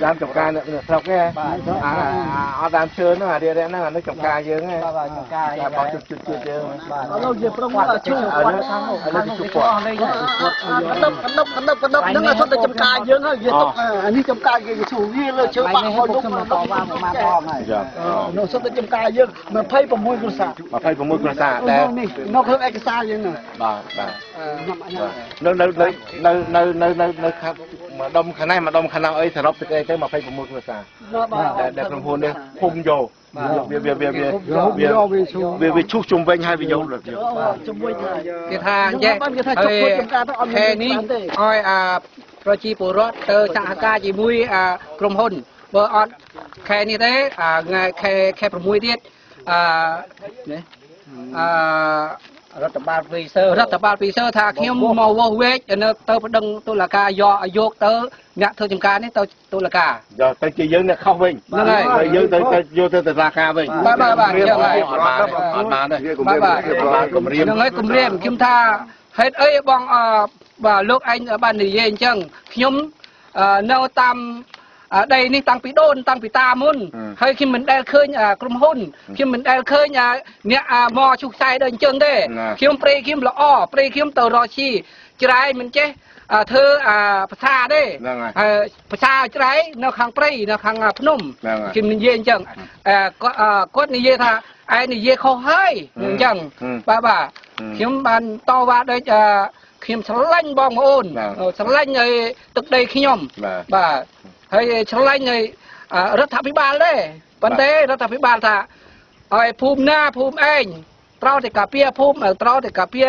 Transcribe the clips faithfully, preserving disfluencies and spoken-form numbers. làm trồng ca được sọc nghe, ở làm chơi nó là đi đây nó là nó trồng ca dữ nghe, bỏ chụp chụp chụp dữ, ở đâu dẹp luôn là chụp ở đó, ở đó chụp quả, cắn đập cắn đập cắn đập cắn đập, đứng ở chỗ này trồng ca dữ ha, dẹp tục, anh đi trồng ca dữ chủ nghĩa là chơi bạc thôi đúng không? Nó xuất hiện trồng ca dữ, mà phay bầm môi cua sả, mà phay bầm môi cua sả, nó không ai cái xa dữ nữa, bà bà, nó nó nó nó nó nó nó nó khác mà đông khả năng mà đông khả năng ấy thì nó sẽ cái mà phải của một người già đẹp đồng hồ đây khung dầu về về về về về về chúc chung với hai vị dầu được cái thà nhé cái này coi à rồi chi bù rót từ xã ca chỉ mui à gồm hồn vợ on cái này thế à ngày cái cái bù mui tiết à àรัฐบาลปีเซอร์รัฐบาลปีเซอร์ทาเข้มมาวเวกเนอเตอร์ประดังตุลากายอยกเตอร์เนี่ยเธอจำการนี่เตอร์ตุลากาเดี๋ยวเตอร์จีเยอะเนี่ยเข้าวิ่งนั่นเลยเยอะเตอร์โยเตอร์ตุลากาวิ่งบ้าบ้าบ้าเรื่องอะไรอ่านมาเนี่ยบ้าบ้ายังไงกลุ่มเรียมคิมท่าเฮ็ดเอ้ยบองอ่าบ่าลูกไอ้บ้านนี่เย็นจังเข้มอ่าเนาตามđâyนี่ตังปีโดนตังปีตามุนเฮ้ยคิมเหมือนได้เคยกลุ่มหุ่นคิมเหมือนได้เคยเนี่ยมอชุกใจเดินเชิงได้คิมเปรย์คิมละอ้อเปรย์คิมเตอร์รอชีจะไรมันเจ๊เธอภาษาได้ภาษาจะไรนอกทางเปรย์นอกทางพนมคิมเย็นจังก็นี่เย่ท่าไอ้นี่เย่เขาให้จังบ้าบ้าคิมมันโตว่าได้จะคิมสลันบองโอนสลันไอ้ตึกได้ขี้ยมบ้าเฮ้ยชลัยไงรัฐพิบาลเลยปันเต้รัฐพิบาลท่าไอ้ภูมิหน้าภูมิเองเต้าแต่กาเปียภูมิเต้าแต่กาเปีย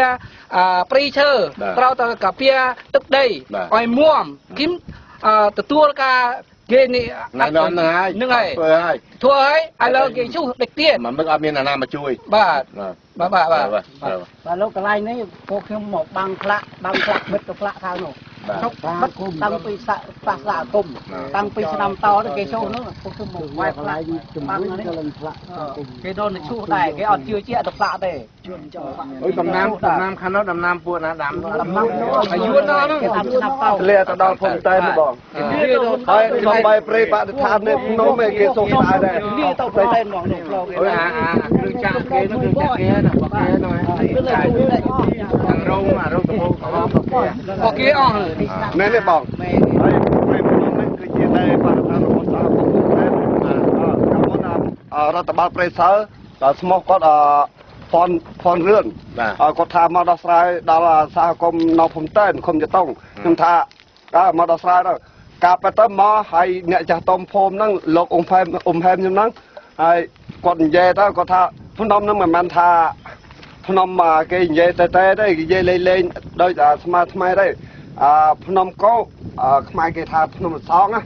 ปรีเชอร์เต้าแต่กาเปียตึกได้ไอ้ม่วงคิมตัวกาเกนี่นอนนะนึกไงทัวร์ไอ้ไอ้เราเกชูเด็กเตี้ยมันไม่เอาเมียนามาช่วยบ้าบ้าบ้าบ้าบ้าแล้วกระไรนี่พวกเขาหมกบางพระบางพระมิดกับพระทางหนูตั้งปีศาสาตุ่มตั้งปีสนามตอตั้งเกโชนู้นพวกเขาหมกไหวพระตั้งนี่เกโดนชูได้เกออดเชื่อเชื่อตับพระเตะดำน้ำดำน้ำคันนั้นดำน้ำปูนะดำดำน้ำอายุน้ำเลี้ยตะดอนพงเตยมาบอกไปไปเปรย์ปะทานเนี่ยน้องเมย์เกโชตายได้นี่ต้องไปเต้นบอกหนุ่มเราเอ้ยอ่าเรื่องจากเกโน่เรื่องจากเกโน่บอกเกโน่ทางร่มอ่ะร่มตะโพกบอกเกโน่แม่ไม่บอกแม่ไม่บอกนั่นคือเจตนาของรัฐบาลแม่อ่ารัฐบาลเปรย์เซอร์แต่สมองก็อ่าพรพรเรื่องก็ทำมาดาสายดาราสาวกมนอพมเต้นคมจะต้องนั่งท่ามาดาสายแล้วกาเปเตอร์มาให้เนี่ยจะต้มพรมนั่งหลอกอมแพมอมแพมอย่างนั้นไอ้ก่อนเย่แล้วก็ท่าพนมนั่งเหมือนมันท่าพนมมาเกยเย่เตเต้ได้เย่เล่เล่โดยสมาทไม่ได้พนมก็ขมายเกยท่าพนมสองนะ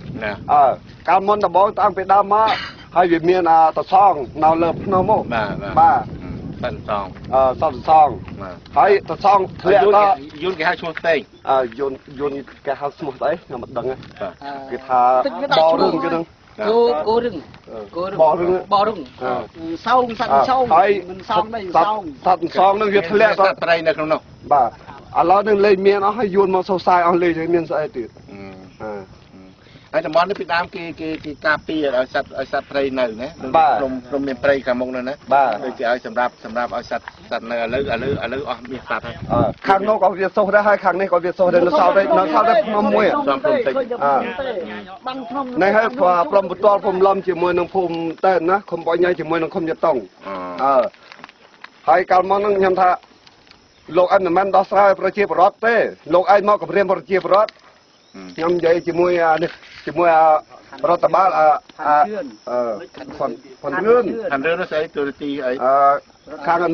การมนตะบองตั้งไปดามาให้เมียนาตะซองนาเลิฟพนมบ้าตันซองเอ่อตันซองไอ้ตันซองเลี้ยงก็ยุนแกให้ช่วยเต้ยอ่ายุนยุนแกให้สมุดเต้ยน้ำมันดังไงคือทาบอรุ่งก็ดังกูกูรุ่งบอรุ่งบอรุ่งซองตันซองไอ้ซองไม่ซองตันซองนั่นคือเลี้ยงตันไตรนะคุณน้องบ่าอ๋อแล้วนั่นเลยเมียน้องให้ยุนมาโซไซเอาเลยใช้เมียนใส่ติดอ่าไอ้จำมอนนี่ไปตามกีกีกีกาปีเอาสัตว์เอาสัตว์ไพรหนึ่งนะลมลมเป็นไพรกระมงนั่นนะโดยจะเอาสำหรับสำหรับเอาสัตว์สัตว์เนื้อเลื้อเลื้อเลื้ออ๋อมีสัตว์ข้างนอกเอาเวียโซ่ได้ให้ข้างในเอาเวียโซ่ได้เราเศร้าได้เราเศร้าได้พร้อมมวยในให้พอพร้อมบุตรพร้อมล้อมจีมวยน้องภูมิเต้นนะคมปอยใหญ่จีมวยน้องคมจะต้องให้การมอนนั่งยำท่าโลกอันนั้นมันดอสไลประชีพรอดเต้โลกไอ้มอกับเรียนประชีพรอดยำใหญ่จีมวยเนี่ยจิมวยรัฐบาลอ่าคนคนเรื่องคนเรื่องนั่นใช่ตัวตีไอ้ข้าง